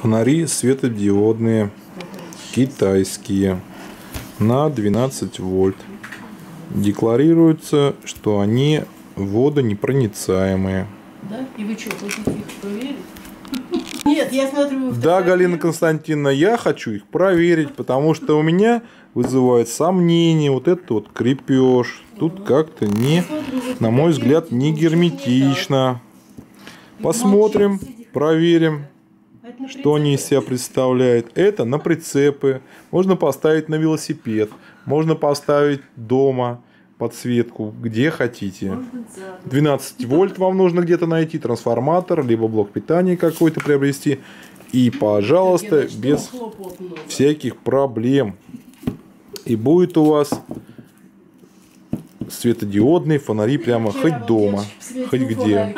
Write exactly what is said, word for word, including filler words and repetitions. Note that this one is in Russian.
Фонари светодиодные, китайские, на двенадцать вольт. Декларируется, что они водонепроницаемые. Да? И вы что, хотите их проверить? Нет, я смотрю... Да, Галина Константиновна, я хочу их проверить, потому что у меня вызывает сомнения вот этот вот крепеж. Тут как-то не, на мой взгляд, не герметично. Посмотрим, проверим, что они из себя представляют. Это на прицепы. Можно поставить на велосипед. Можно поставить дома подсветку, где хотите. двенадцать вольт вам нужно где-то найти, трансформатор, либо блок питания какой-то приобрести. И, пожалуйста, без всяких проблем. И будет у вас светодиодные фонари прямо хоть дома, хоть где.